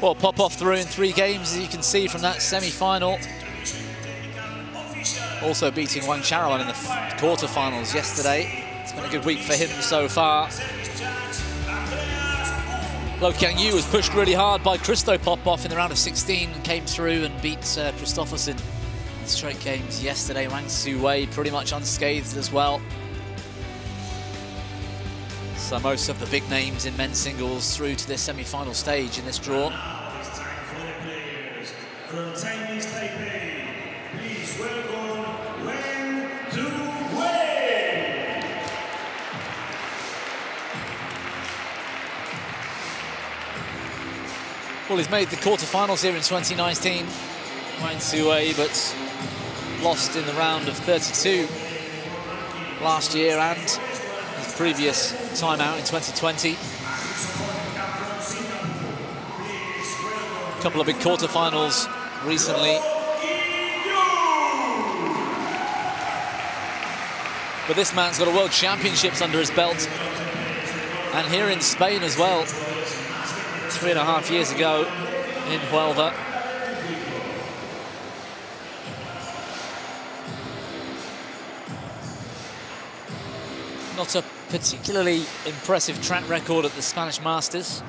Well, Popov through in 3 games, as you can see from that semi-final. Also beating Wang Charawan in the quarterfinals yesterday. It's been a good week for him so far. Loh Kean Yew was pushed really hard by Christo Popov in the round of 16 and came through and beat Christopher Sin in straight games yesterday. Wang Tzu Wei pretty much unscathed as well. So most of the big names in men's singles through to this semi-final stage in this draw. Well, he's made the quarterfinals here in 2019, Wang Tzu Wei, but lost in the round of 32 last year and his previous time out in 2020. A couple of big quarterfinals recently. But this man's got a World Championships under his belt, and here in Spain as well. 3.5 years ago in Huelva. Not a particularly impressive track record at the Spanish Masters.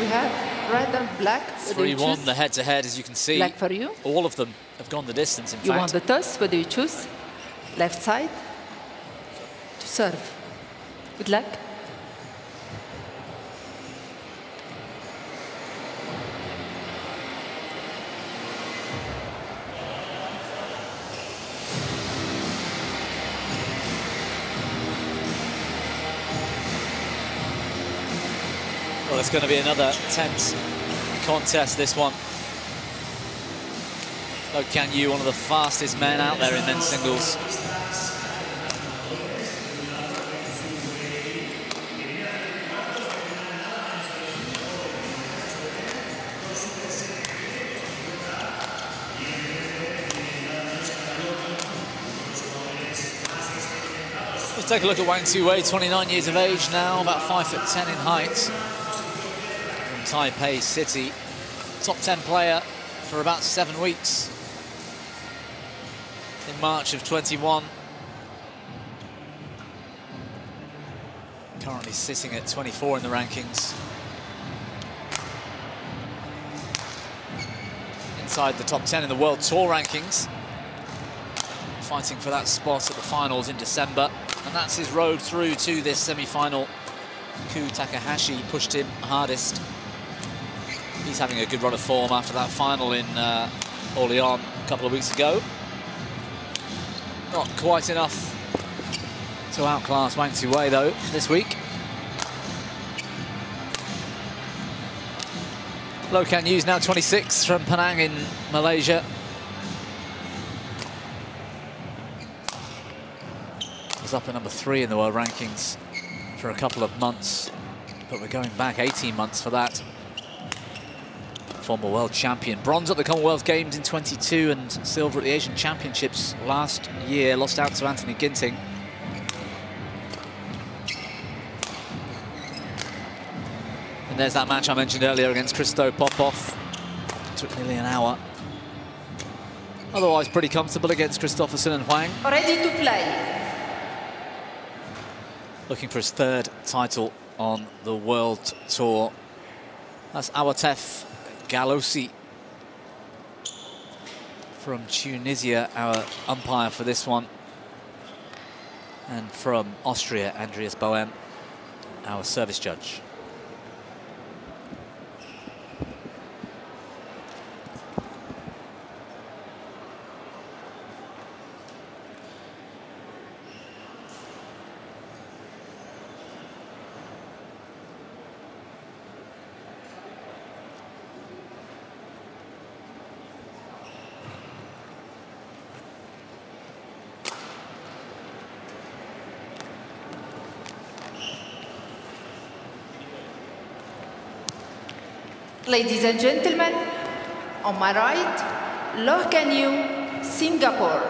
We have red and black. 3-1 the head-to-head, as you can see. Black for you. All of them have gone the distance, in fact. You want the toss, what do you choose? Left side to serve. Good luck. Well, it's going to be another tense contest, this one. Loh Kean Yew, one of the fastest men out there in men's singles. Take a look at Wang Tzu Wei, 29 years of age now, about 5'10" in height. From Taipei City, top 10 player for about 7 weeks. In March of 21. Currently sitting at 24 in the rankings. Inside the top 10 in the World Tour rankings. Fighting for that spot at the finals in December. And that's his road through to this semi-final. Koo Takahashi pushed him hardest. He's having a good run of form after that final in Orléans a couple of weeks ago. Not quite enough to outclass Wang Tzu Wei, though, this week. Loh Kean Yew now 26 from Penang in Malaysia. Was up at number 3 in the world rankings for a couple of months, but we're going back 18 months for that. Former world champion, bronze at the Commonwealth Games in 22 and silver at the Asian Championships last year, lost out to Anthony Ginting. And there's that match I mentioned earlier against Christo Popov. Took nearly an hour. Otherwise pretty comfortable against Christopher Sin and Huang. Ready to play. Looking for his 3rd title on the World Tour. That's Awatef Gallosi from Tunisia, our umpire for this one. And from Austria, Andreas Boehm, our service judge. Ladies and gentlemen, on my right, Loh Kean Yew, Singapore.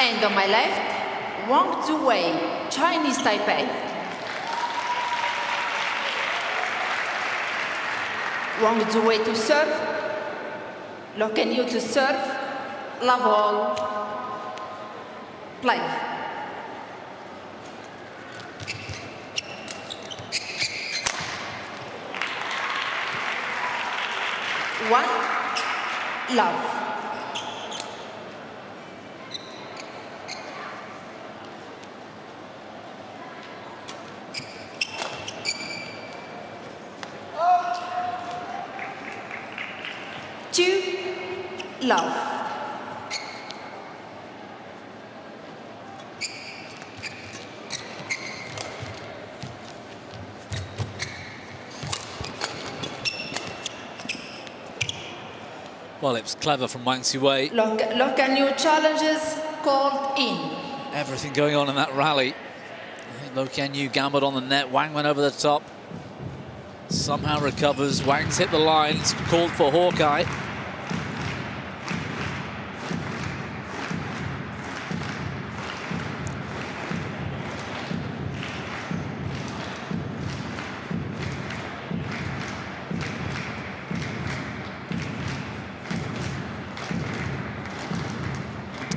And on my left, Wang Tzu Wei, Chinese Taipei. Wang Tzu Wei to serve, Loh Kean Yew to serve, love all, play. One, love. Two, love. Well, it was clever from Wang Tzu Wei. Loh Kean Yew challenges called in. Everything going on in that rally. Loh Kean Yew gambled on the net. Wang went over the top. Somehow recovers. Wang's hit the lines, called for Hawkeye.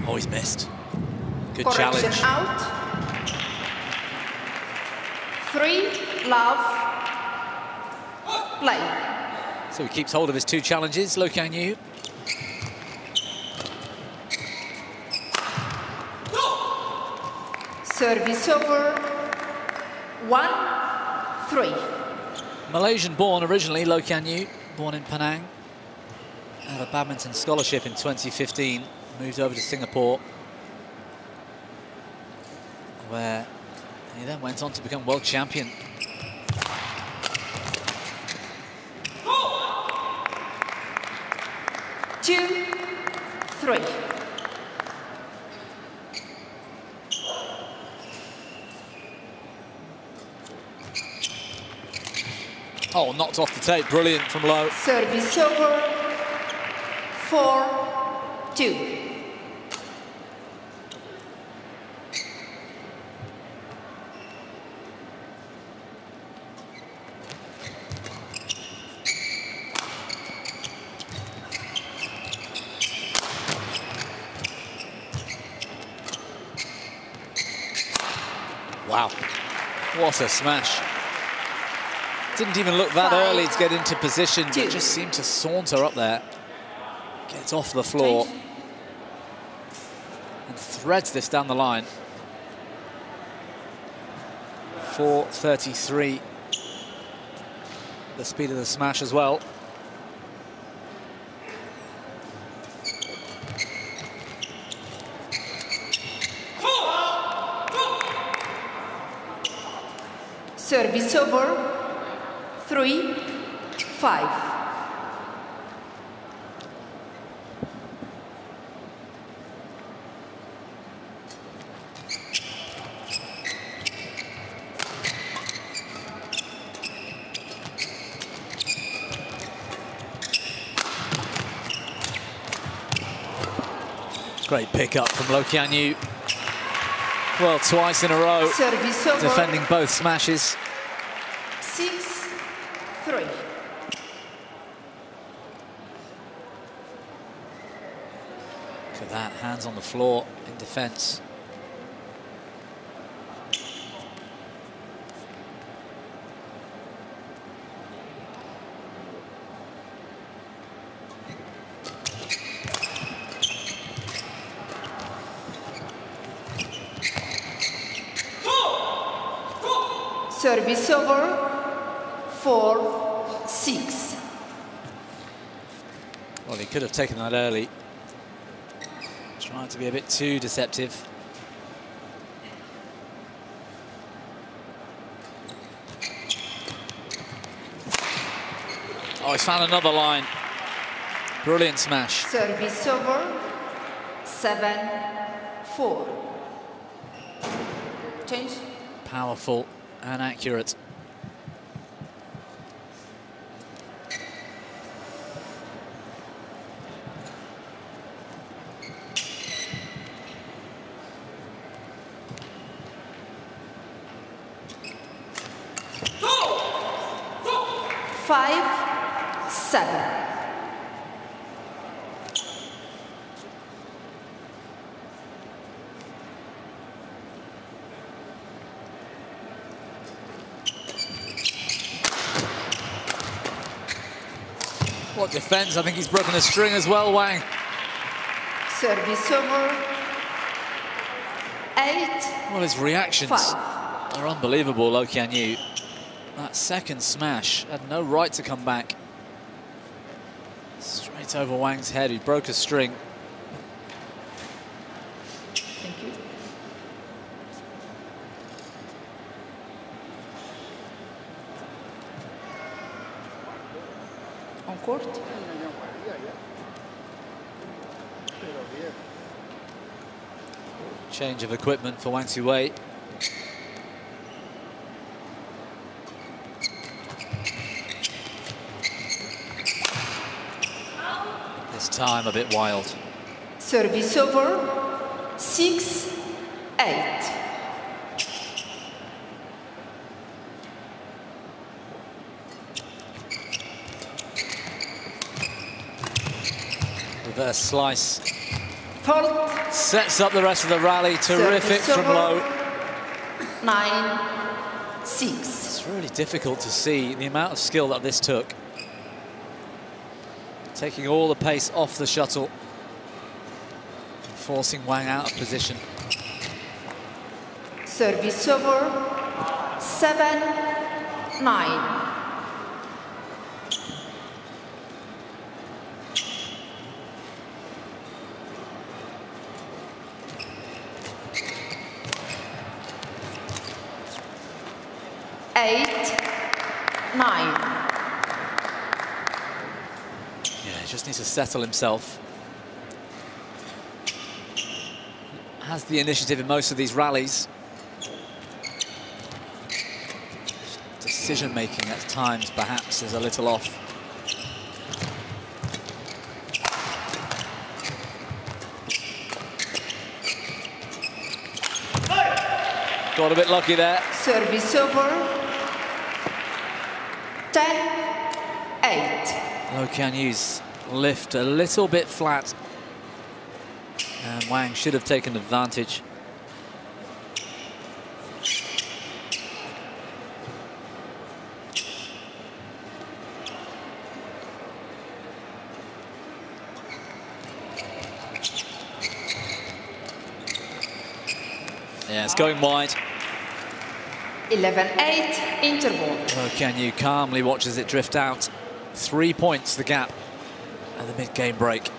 Oh, he's missed. Good correction, challenge. Out. Three, love. Play. So he keeps hold of his two challenges, Loh Kean Yew. Service over. 1-3. Malaysian-born originally, Loh Kean Yew, born in Penang. Had a badminton scholarship in 2015, moved over to Singapore, where he then went on to become world champion. Two, three. Oh, knocked off the tape. Brilliant from Loh. Service over. 4-2. Wow, what a smash. Didn't even look that early to get into position, but just seemed to saunter up there. Gets off the floor and threads this down the line. 4.33, the speed of the smash as well. Service over, 3-5. Great pick up from Loh Kean Yew. Well, twice in a row, service over, defending both smashes. 6-3. Look at that, hands on the floor in defence. Service over. 4-6. Well, he could have taken that early. Trying to be a bit too deceptive. Oh, he's found another line. Brilliant smash. Service over. 7-4. Change. Powerful and accurate. 5-7. What defense? I think he's broken the string as well, Wang. Service over. 8. Well, his reactions are unbelievable, Loh Kean Yew. That second smash had no right to come back. Straight over Wang's head, he broke a string. Thank you. On court. Change of equipment for Wang Tzu Wei. This time a bit wild. Service over. 6-8. Reverse slice. Fault. Sets up the rest of the rally. Terrific from Loh. 9-6. It's really difficult to see the amount of skill that this took. Taking all the pace off the shuttle. Forcing Wang out of position. Service over. 7-9. Just needs to settle himself. Has the initiative in most of these rallies. Decision-making at times, perhaps, is a little off. Hey! Got a bit lucky there. Service over. 10-8. Loh Kean Yew's lift a little bit flat, and Wang should have taken advantage. Yeah, it's going wide. 11-8 interval. Loh Kean Yew calmly watches it drift out. 3 points the gap at the mid-game break.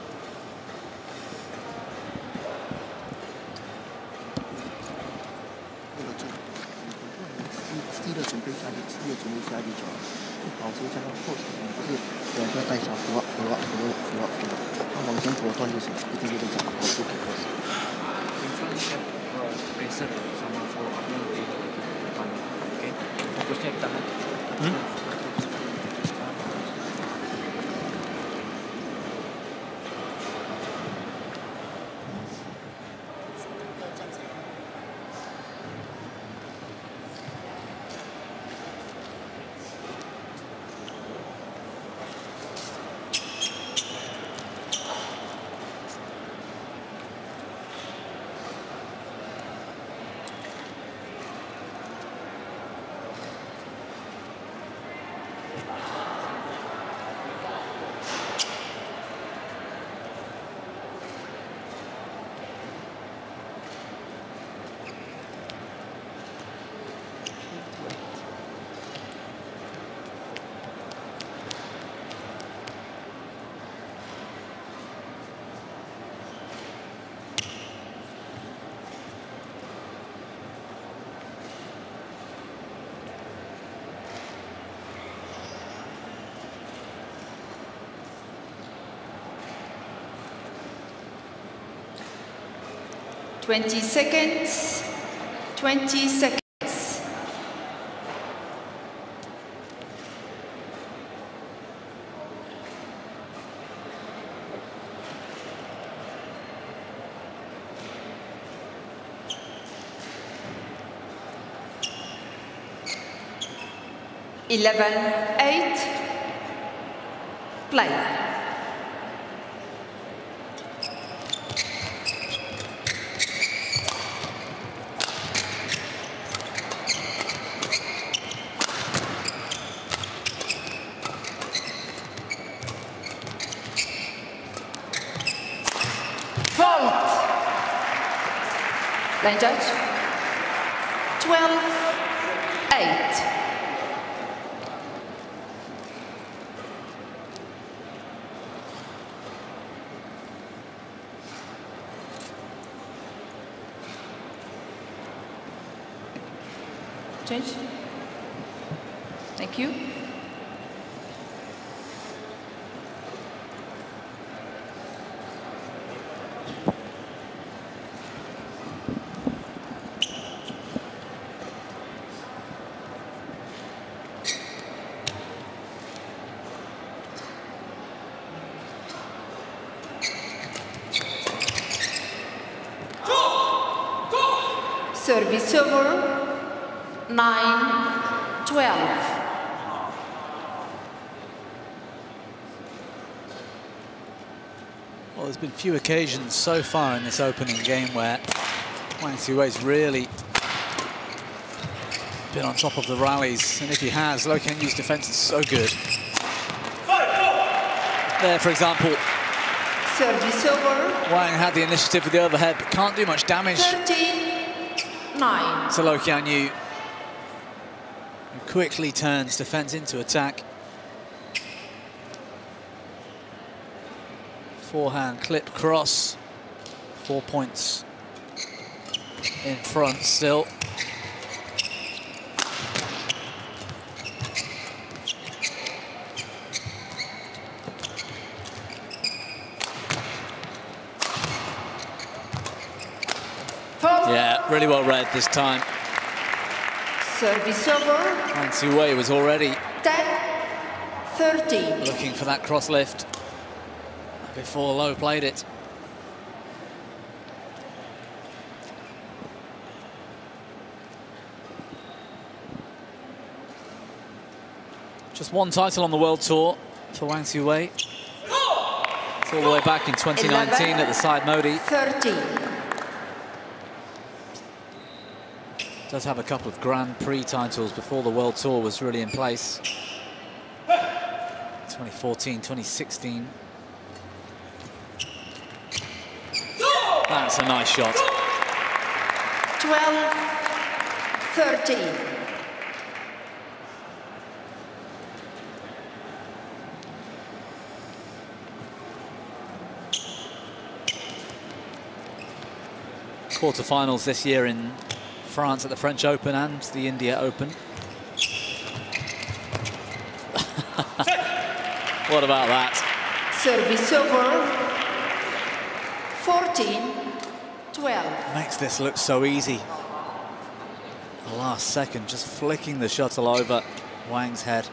Twenty seconds. Play. Fault. Line judge. 12-8. Change. Thank you. Service over. 9-12. Well, there's been few occasions so far in this opening game where Wang Tzu Wei's really been on top of the rallies, and if he has, Loh Kean Yew's defense is so good. There, for example, service over. Wang had the initiative with the overhead, but can't do much damage. 13-9. So Loh Kean Yew quickly turns defense into attack. Forehand clip cross. 4 points in front still. Yeah, really well read this time. Service over. Wang Tzu Wei was already 10-13. Looking for that cross lift before Loh played it. Just one title on the World Tour for Wang Tzu Wei. It's all the way back in 2019 at the side Modi. 13. Does have a couple of Grand Prix titles before the World Tour was really in place. 2014, 2016. That's a nice shot. 12-13. Quarterfinals this year in France at the French Open and the India Open. What about that? Service over. 14-12. Makes this look so easy. The last second, just flicking the shuttle over Wang's head.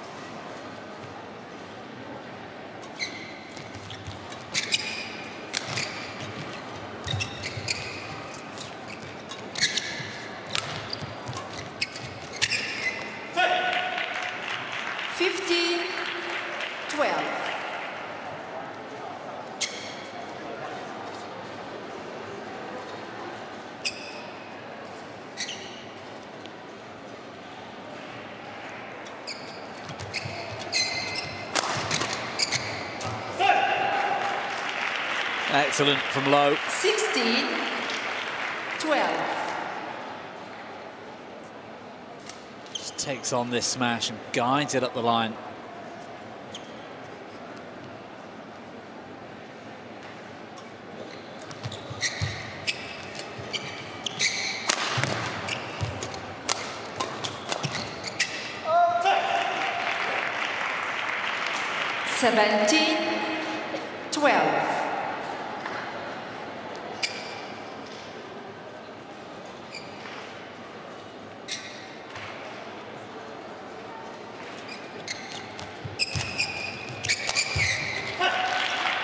Excellent from Loh. 16-12. Just takes on this smash and guides it up the line. Oh. 17-12.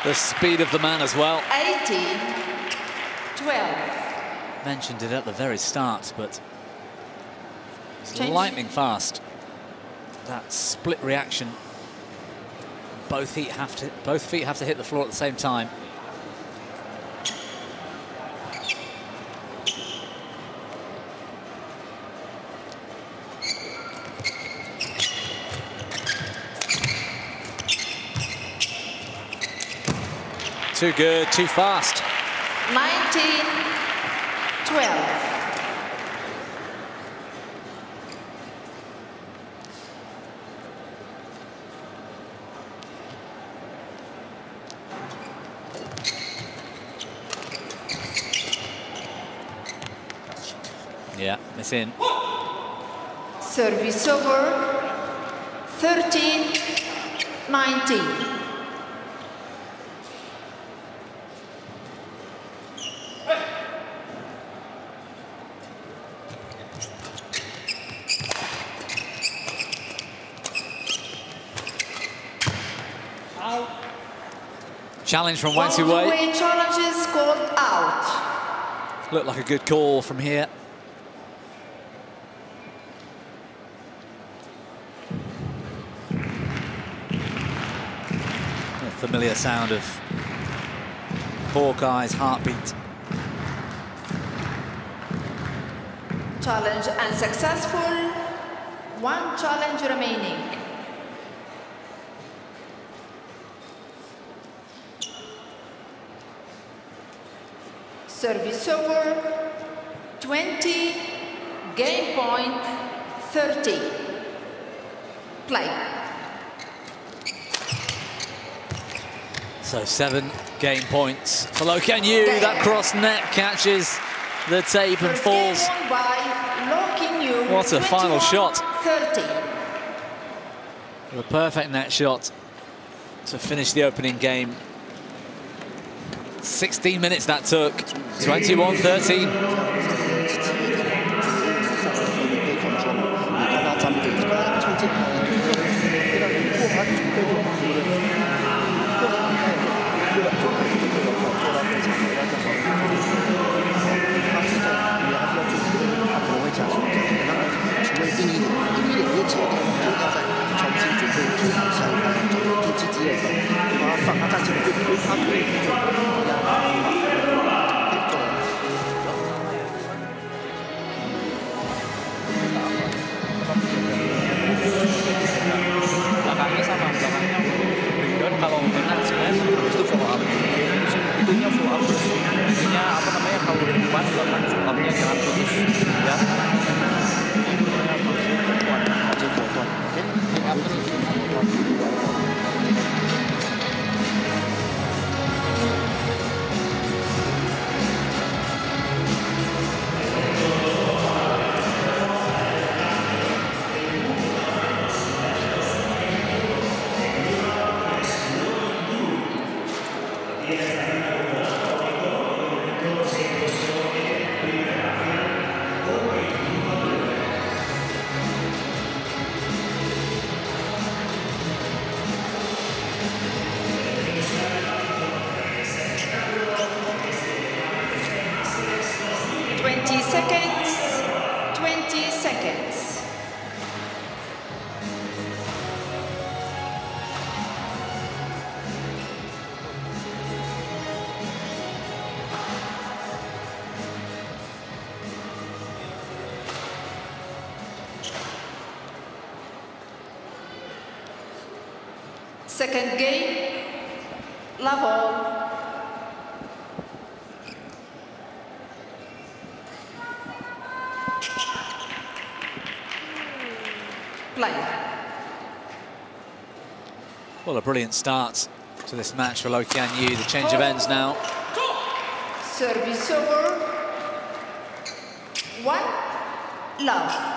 The speed of the man as well. 18-12. Mentioned it at the very start, but it's lightning fast. That split reaction Both feet have to hit the floor at the same time. Too good, too fast. 19-12. Yeah, it's in. Service over. 13-19. Challenge from Wang Tzu Wei. Challenges called out. Looked like a good call from here. A familiar sound of Hawkeye's heartbeat. Challenge unsuccessful. One challenge remaining. Service over, 20, game point, 30. Play. So 7 game points for Loh Kean Yew. That cross net catches the tape and falls. What a final shot. 30. The perfect net shot to finish the opening game. 16 minutes that took. 21-13. Second game, level. Play. Well, a brilliant start to this match for Loh Kean Yew. The change of ends now. Service over. 1-love.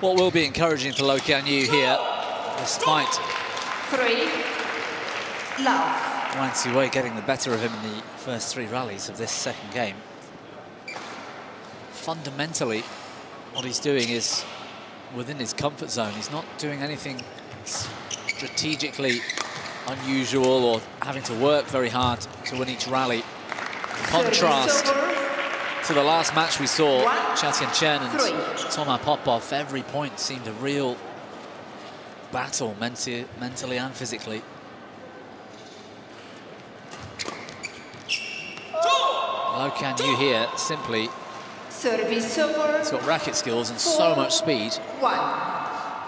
What will be encouraging for Loh Kean Yew here, despite love. Wang Tzu Wei getting the better of him in the first three rallies of this second game. Fundamentally, what he's doing is within his comfort zone. He's not doing anything strategically unusual or having to work very hard to win each rally. Contrast to the last match we saw, Chou Tien Chen and Thomas Popov, every point seemed a real battle, mentally and physically. Loh Kean Yew here simply he's got racket skills and so much speed.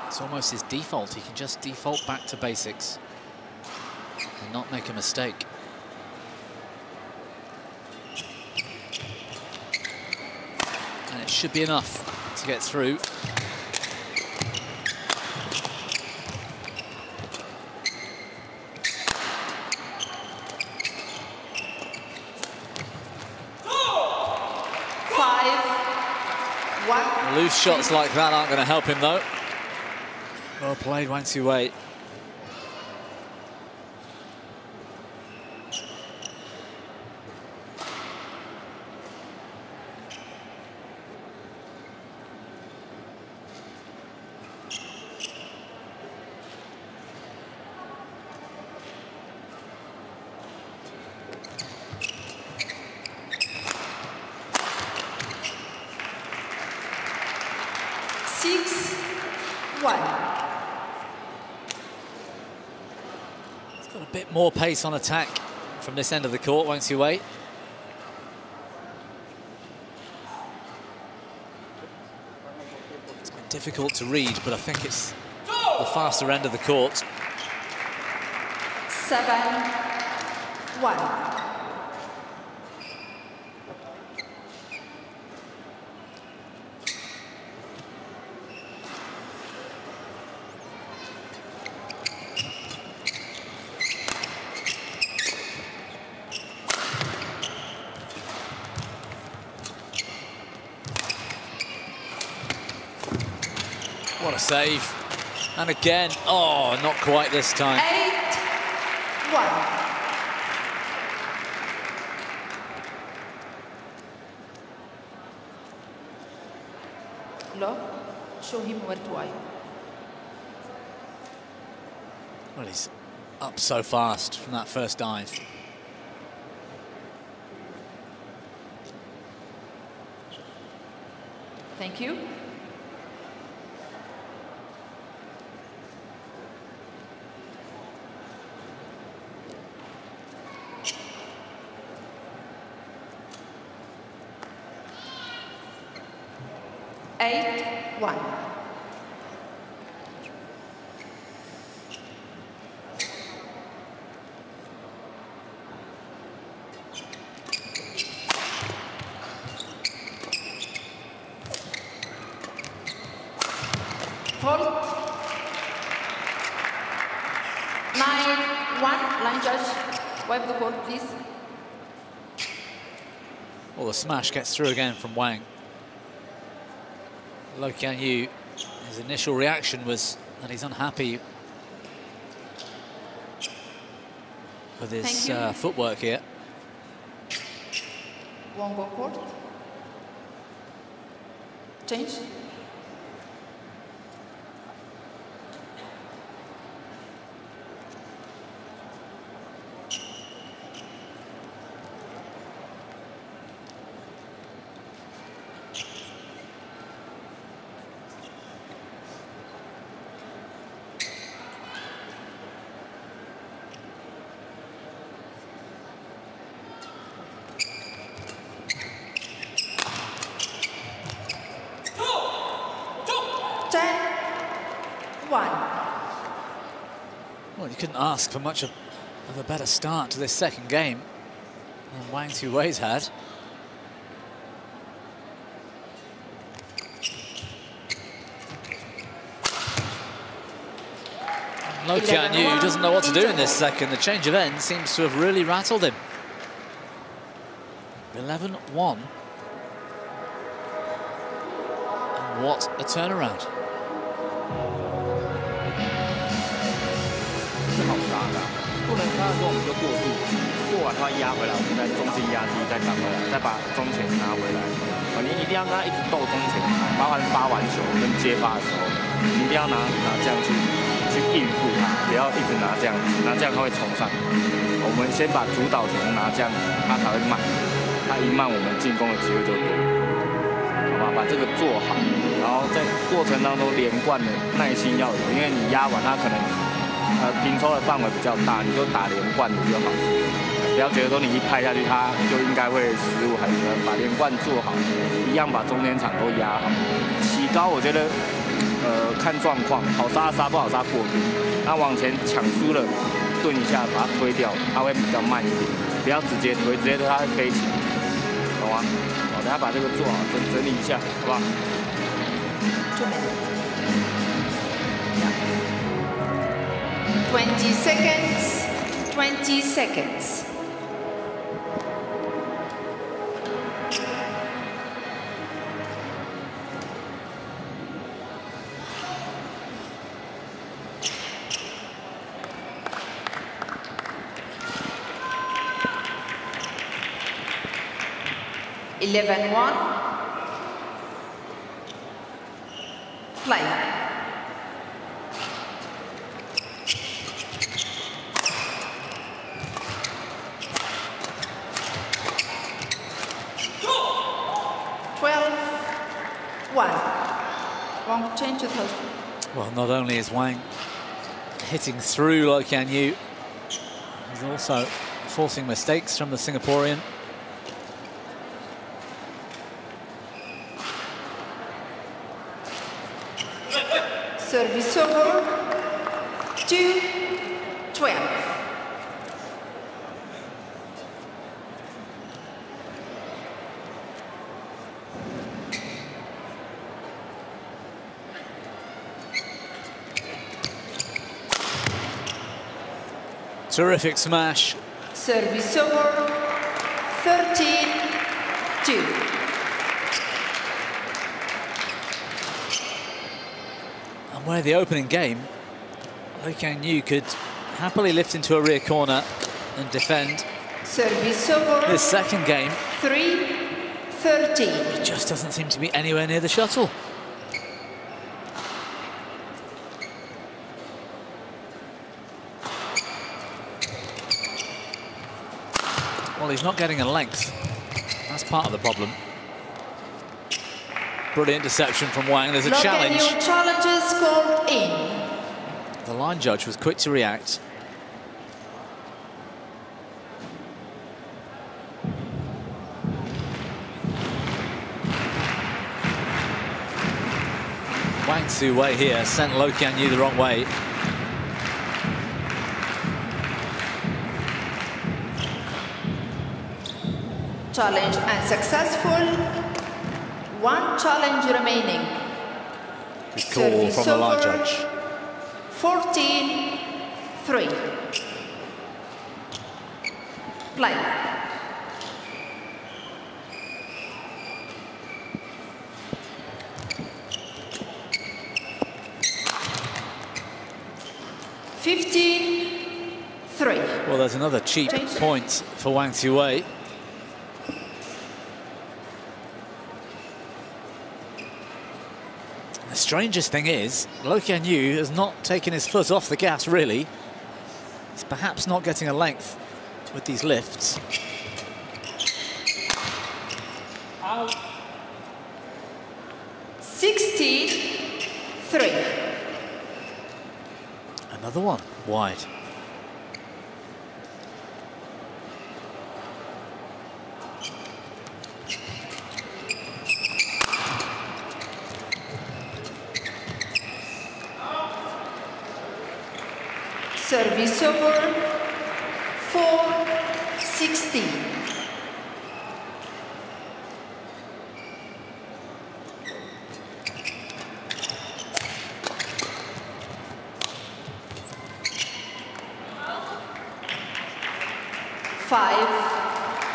It's almost his default. He can just default back to basics and not make a mistake. And it should be enough to get through. Loose shots like that aren't going to help him, though. Well played, Wang Tzu Wei. More pace on attack from this end of the court, Wang Tzu Wei. It's been difficult to read, but I think it's the faster end of the court. 7-1. Save, and again, oh, not quite this time. 8-1. Loh, show him where to eye. Well, he's up so fast from that first dive. Thank you. Well, the smash gets through again from Wang. Loh Kean Yew, his initial reaction was that he's unhappy with his footwork here. One more court. Change. Couldn't ask for much of a better start to this second game than Wang Tzu Wei's had. Loh Kean Yew doesn't know what to do in this second. The change of end seems to have really rattled him. 11-1. And what a turnaround. Come on, Father. 不能杀的时候我们就过渡，过完的话压回来，我们再中心压低，再上回来，再把中前拿回来。你一定要跟他一直斗中前，发完球跟接发的时候，你一定要拿这样去应付他，不要一直拿这样，拿这样他会冲上。我们先把主导权拿这样，他才会慢，他一慢我们进攻的机会就多。 把这个做好，然后在过程当中连贯的耐心要有，因为你压完它可能平抽的范围比较大，你就打连贯的就好，不要觉得说你一拍下去它就应该会失误还是什么，把连贯做好，一样把中间场都压好。起高我觉得看状况，好杀杀不好杀过度，那往前抢输了顿一下把它推掉，它会比较慢一点，不要直接推，直接推它会飞起来，懂吗？ 等下把这个做好，整理一下，好不好？就没了。20 seconds. 20 seconds. 11-1. Play. Oh. 12-1. Wang change the host. Well, not only is Wang hitting through Loh Kean Yew, he's also forcing mistakes from the Singaporean. Service over, 2-12. Terrific smash. Service over, 13-2. Where the opening game, Loh Kean Yew could happily lift into a rear corner and defend. Service over. His second game, 3-13. He just doesn't seem to be anywhere near the shuttle. Well, he's not getting a length. That's part of the problem. Brilliant deception from Wang. There's a challenge. Challenges called in. The line judge was quick to react. Wang Tzu Wei here sent Loh Kean Yew the wrong way. Challenge unsuccessful. One challenge remaining. Good call from the line judge. 14-3. Play. $15-3. Well, there's another cheap point for Wang Tzu Wei. The strangest thing is, Loh Kean Yew has not taken his foot off the gas, really. He's perhaps not getting a length with these lifts. Out. 16-3. Another one wide. Service over, 4-16. Oh.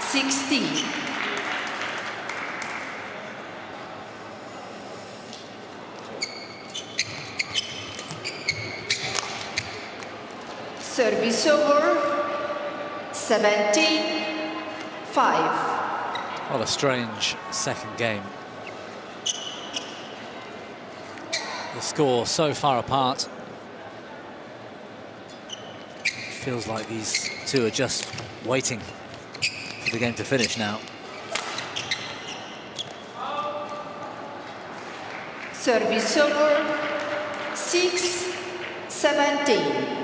5-16. Service over, 17-5. What a strange second game. The score so far apart. It feels like these two are just waiting for the game to finish now. Service over, 6-17.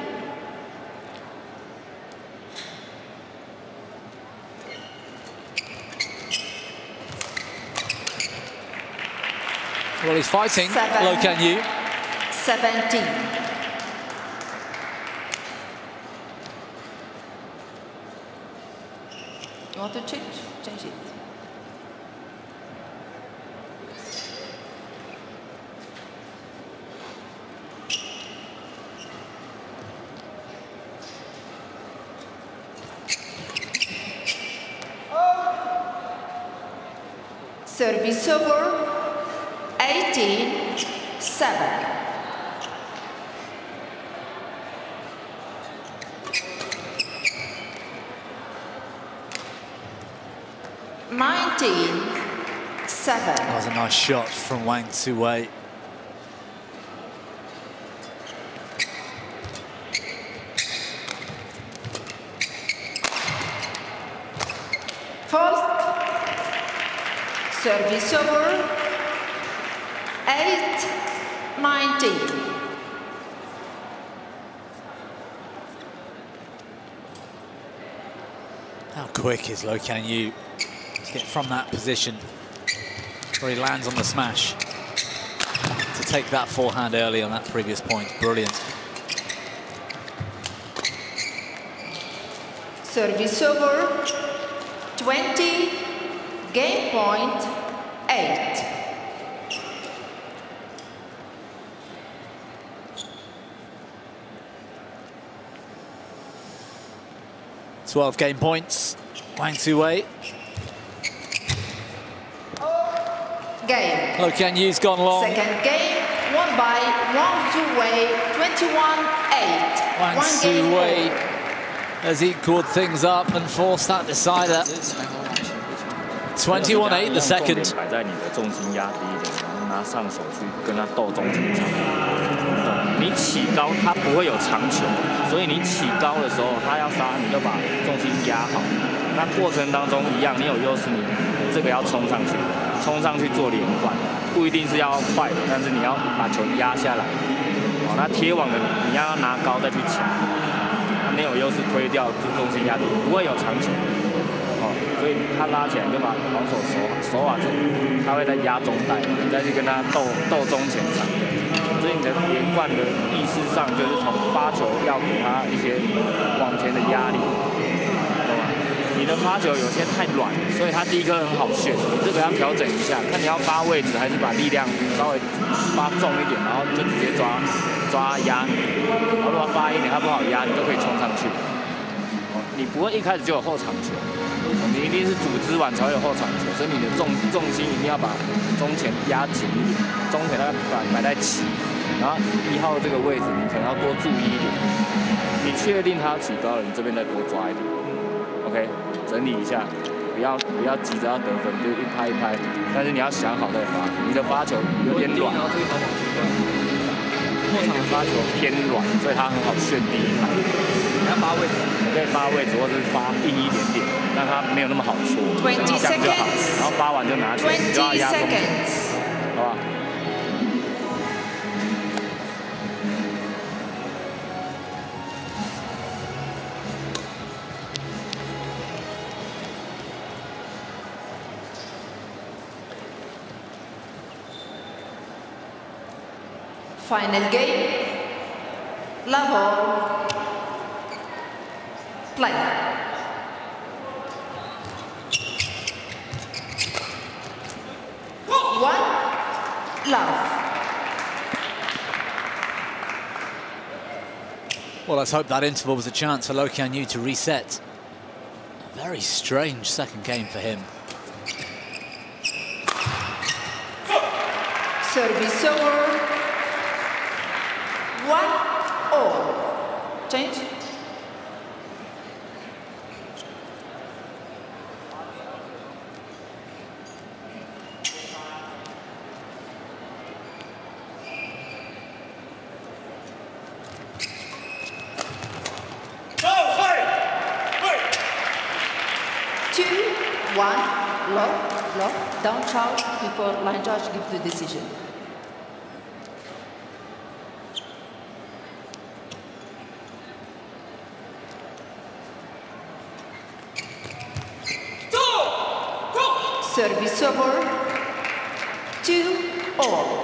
Well, he's fighting, Loh Kean Yew. 17. You want to change? Change it. Oh. Service over. 18-7. That was a nice shot from Wang Tzu Wei. Fault. Service over. 8-19. How quick is Loh Kean Yew to get from that position where he lands on the smash to take that forehand early on that previous point? Brilliant. Service over, 20, game point 8. Twelve game points, Wang Tzu Wei. Game. Loh Kean Yew's gone long. Second game, won by Wang Tzu Wei, 21-8. Wang Tzu Wei has equaled things up and forced that decider. 21-8 the second. 你起高它不会有长球，所以你起高的时候，它要杀你就把重心压好。那过程当中一样，你有优势，你这个要冲上去，冲上去做连环，不一定是要快的，但是你要把球压下来。哦，那贴网的你要拿高再去抢，没有优势推掉，就重心压低，不会有长球。哦，所以他拉起来就把防守手法是，他会在压中带，你再去跟他斗中前场。 所以你的连贯的意识上，就是从发球要给他一些往前的压力，懂吗？你的发球有些太软，所以他第一颗很好旋，你这个要调整一下，看你要发位置还是把力量稍微发重一点，然后就直接抓压你。然后如果发一点他不好压，你就可以冲上去。你不会一开始就有后场球，你一定是组织完才会有后场球，所以你的重心一定要把中前压紧一点，中前要摆在起。 然后一号这个位置，你可能要多注意一点。你确定他起高了，你这边再多抓一点。OK， 整理一下，不要急着要得分，就一拍一拍。但是你要想好再发，你的发球有点软，后场发球偏软，所以它很好旋第一拍。你要发位置，对，发位置或者是发硬一点点，让它没有那么好搓，这样就好。然后发完就拿球，不要压中，好吧？ Final game, level, play. One, love. Well, let's hope that interval was a chance for Loh Kean Yew to reset. A very strange second game for him. Service over. 1-1. Change. One, low, down chow before line judge gives the decision. Service over, 2-all.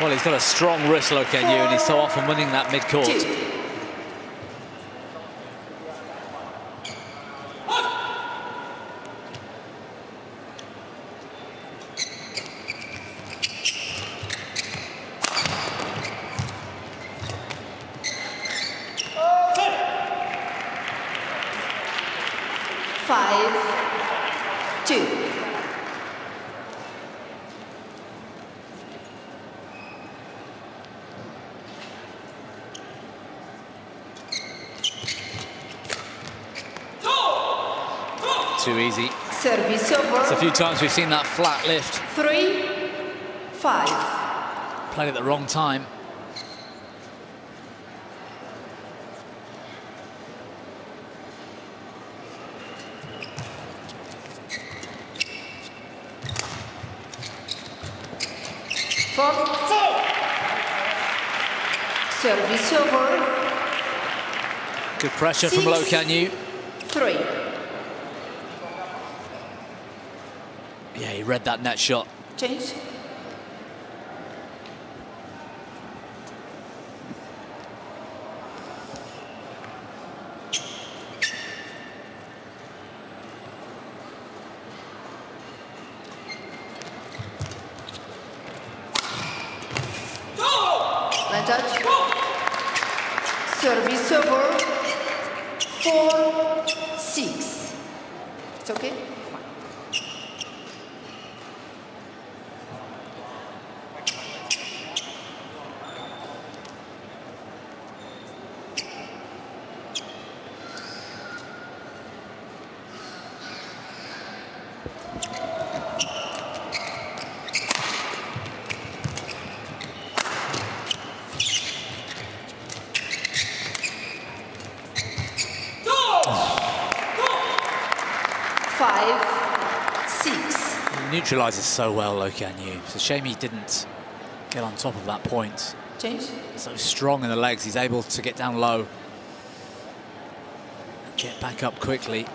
Well, he's got a strong wrist, Loh Kean Yew, and he's so often winning that mid-court. Too easy. Service over. It's a few times we've seen that flat lift. 3-5. Played at the wrong time. Four. Service over. Good pressure from Loh Kean Yew. 3. Yeah, he read that net shot. Change. Line touch. Service over. 4-6. It's okay. Neutralises so well, Loh Kean Yew. It's a shame he didn't get on top of that point. Change. So strong in the legs, he's able to get down low and get back up quickly.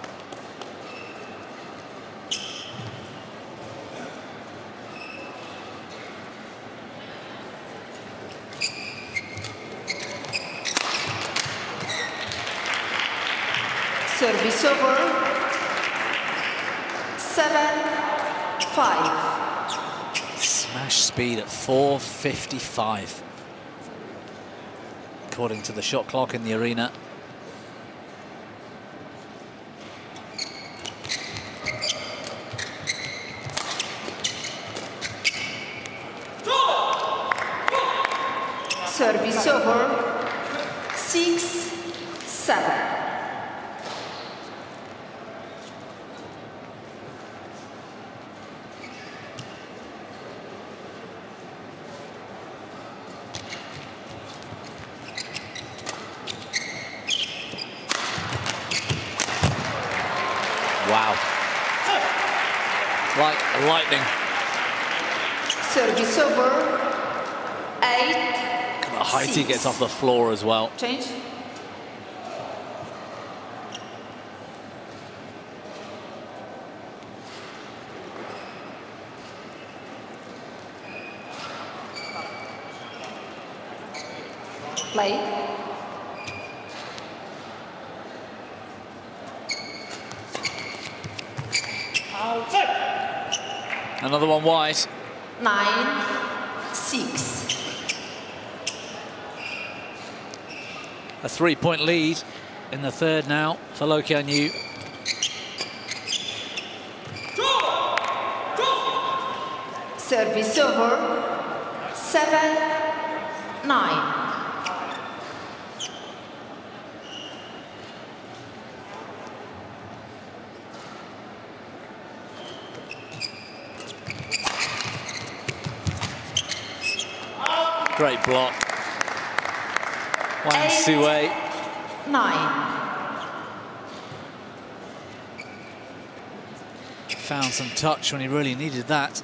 Service over. 7-5. Smash speed at 4:55, according to the shot clock in the arena. Service over. 6-7. Lightning. Service over. 8. The height he gets off the floor as well. Change. Play. Another one wide. 9-6. A 3-point lead. in the third now for Loh Kean Yew. Service over, 7-9. Great block. Wang Tzu Wei. 9. Found some touch when he really needed that.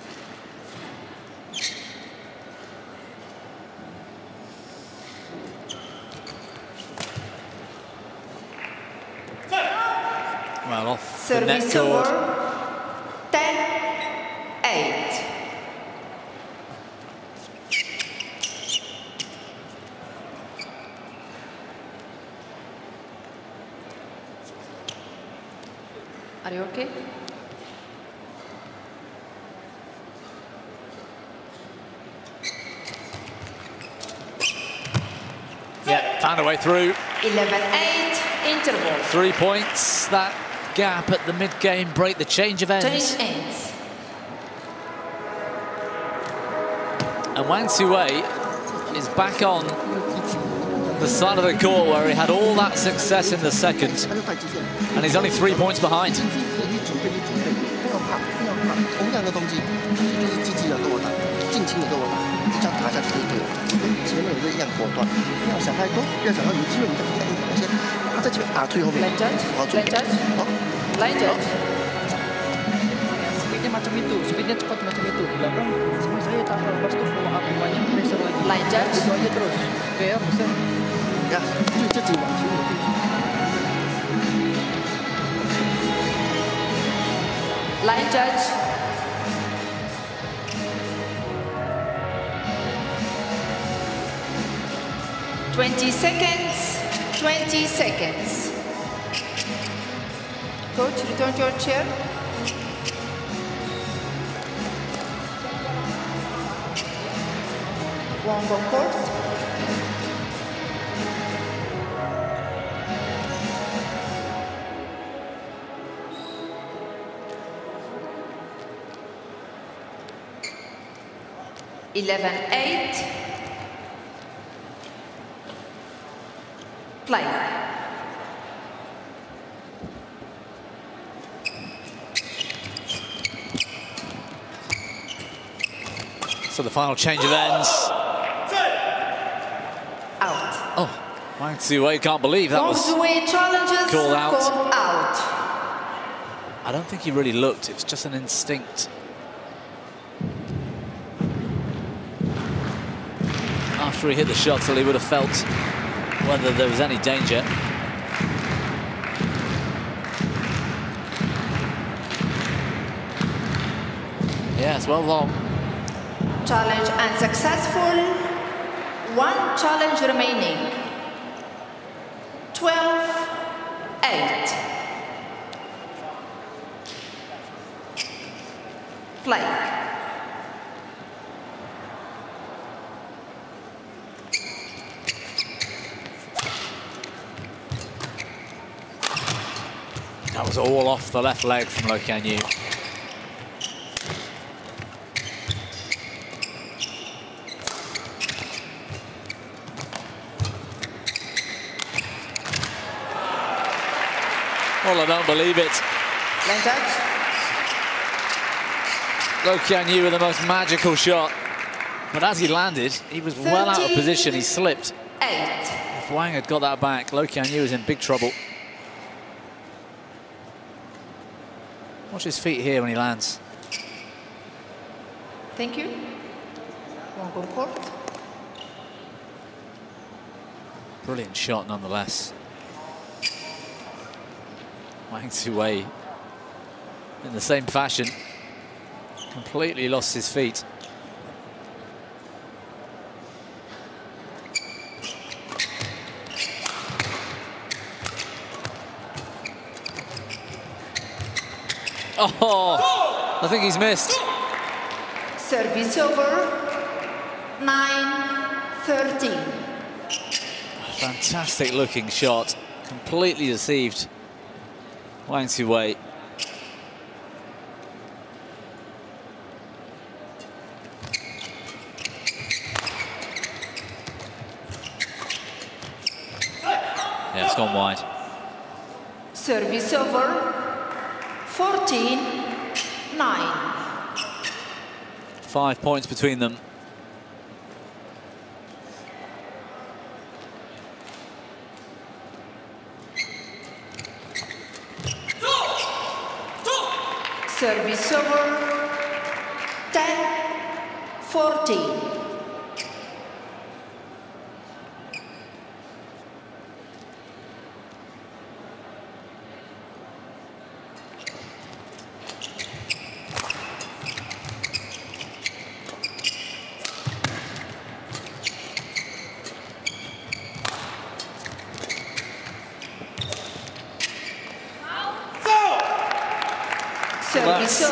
Well, off service the net cord. 10-8. Are you okay? Yeah, found a way through. 11-8 interval. 3 points. That gap at the mid-game break, the change of ends. And Wang Tzu Wei is back on the side of the court where he had all that success in the second. And he's only 3 points behind. Line judge. Twenty seconds. Coach, return to your chair. One more court. Play. So the final change of ends. Out. Oh, Wang Tzu Wei can't believe that was called out. I don't think he really looked. It's just an instinct. After he hit the shot, till he would have felt whether there was any danger. Yes, well long. Challenge unsuccessful. One challenge remaining. 12-8. Play. That was all off the left leg from Loh Kean Yew. Well, I don't believe it. Loh Kean Yew with the most magical shot. But as he landed, he was well out of position. He slipped. If Wang had got that back, Loh Kean Yew was in big trouble. Watch his feet here when he lands. Thank you. Brilliant shot nonetheless. Wang Tzu Wei in the same fashion. Completely lost his feet. Oh, I think he's missed. Service over, 9-13. Fantastic looking shot. completely deceived Wang Tzu Wei. Yeah, it's gone wide. Service over. 14-9. 5 points between them. Service over, 10-14.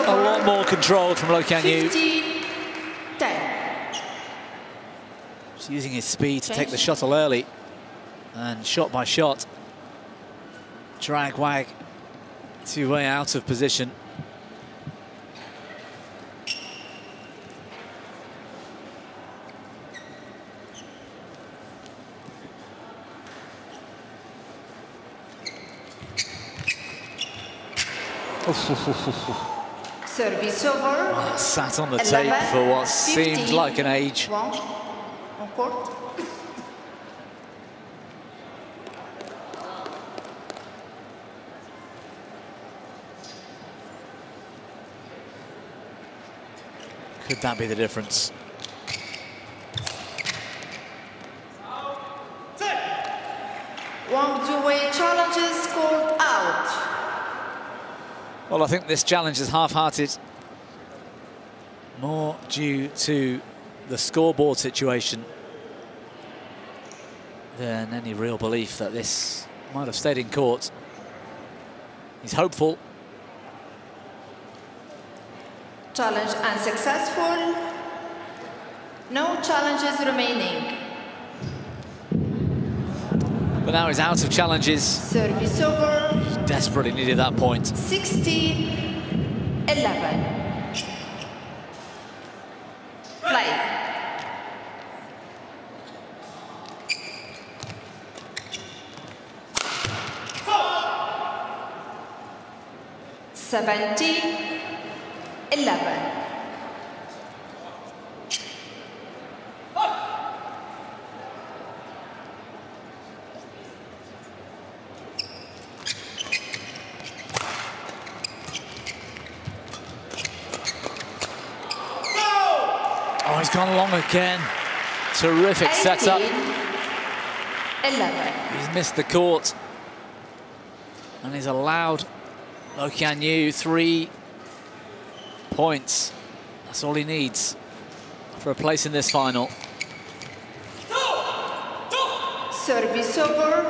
A lot more control from Loh Kean Yew. He's using his speed to take the shuttle early and shot by shot drag Wang Tzu Wei out of position. Service over. Well, sat on the 11, tape for what 15, seemed like an age. Could that be the difference? Wang Tzu Wei challenges called out. Well, I think this challenge is half-hearted, more due to the scoreboard situation than any real belief that this might have stayed in court. He's hopeful. Challenge unsuccessful. No challenges remaining. But now he's out of challenges. Service over. He desperately needed that point. 16-11. Play. Four. 17-11. Gone long again. Terrific 18, setup. 11. He's missed the court. And he's allowed Loh Kean Yew 3 points. That's all he needs for a place in this final. Service over.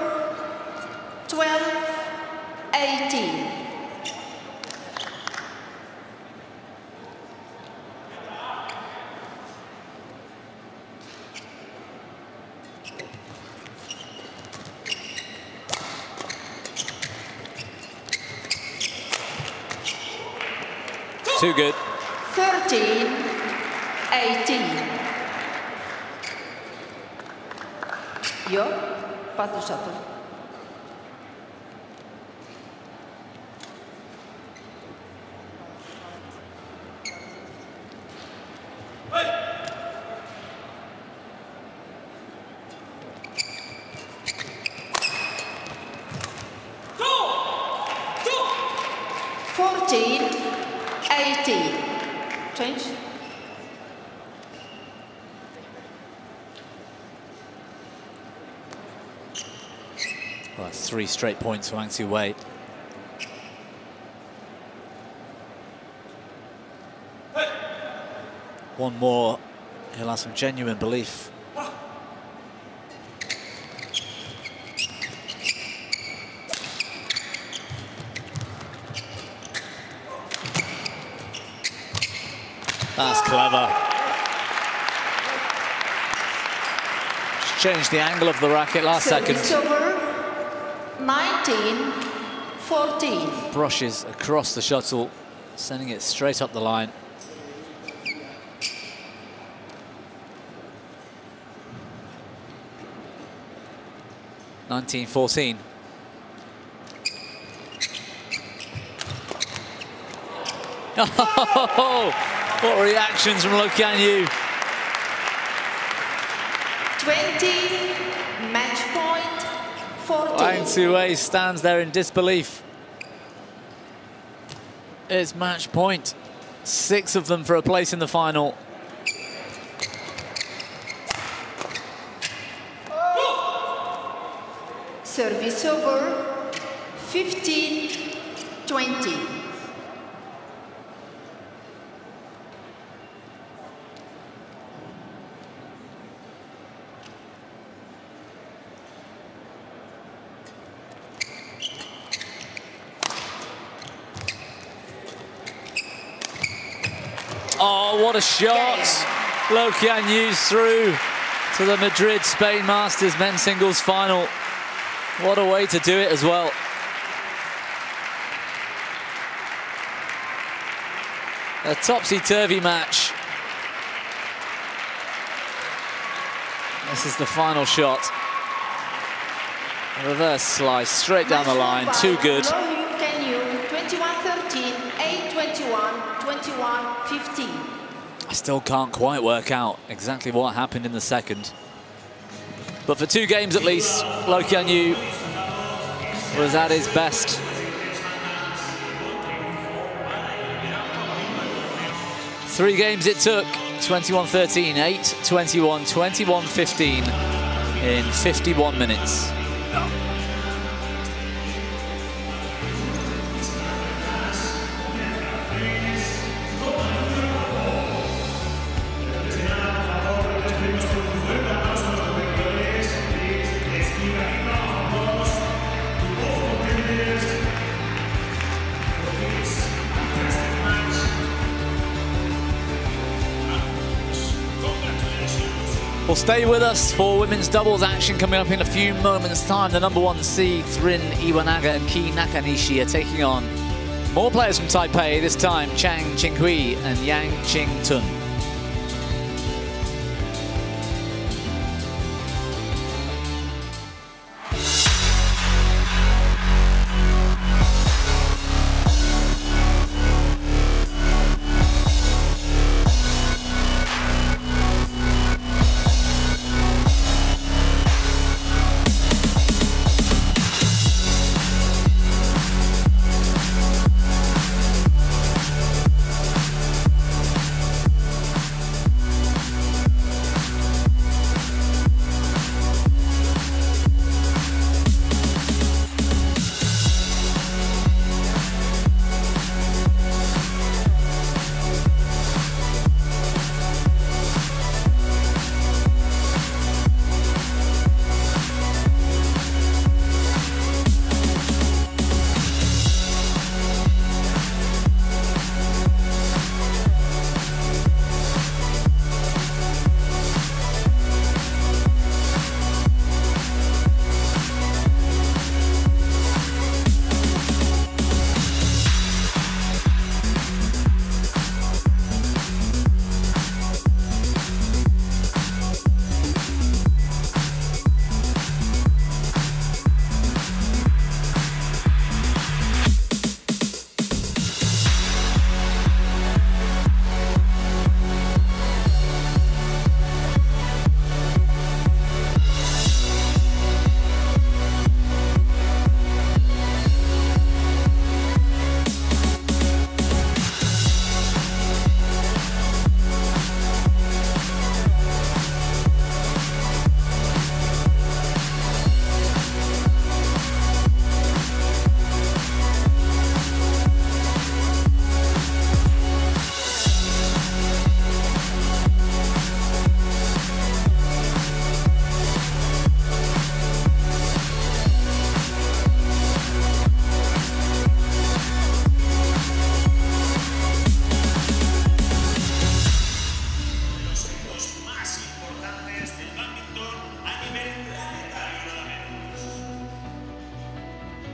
12-18. Too good. 13-18. Yo, pass the shuttle. Well, that's 3 straight points for Wang Tzu Wei. One more, he'll have some genuine belief. That's clever. Just changed the angle of the racket last second. 19-14. Brushes across the shuttle, sending it straight up the line. (19-14). Oh, what reactions from Loh Kean Yew. 20, match point, 14. Wang Tzu Wei stands there in disbelief. It's match point. 6 of them for a place in the final. Service over, 15-20. Oh, what a shot! Yeah. Loh Kean Yew through to the Madrid Spain Masters men's singles final. What a way to do it as well. A topsy-turvy match. This is the final shot. A reverse slice straight down the line. Too good. Loh Kean Yew, 21-13, 8-21, 21-15. I still can't quite work out exactly what happened in the second. But for 2 games at least, Loh Kean Yew was at his best. Three games it took, 21-13, 8, 21, 21-15 in 51 minutes. Well, stay with us for women's doubles action coming up in a few moments' time. The #1 seeds Rin Iwanaga and Kei Nakanishi are taking on more players from Taipei, this time Chang Chinghui and Yang Ching Tun.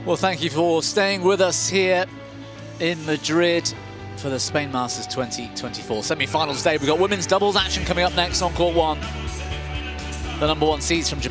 Well, thank you for staying with us here in Madrid for the Spain Masters 2024 semi-finals day. We've got women's doubles action coming up next on court 1. The number 1 seeds from Japan.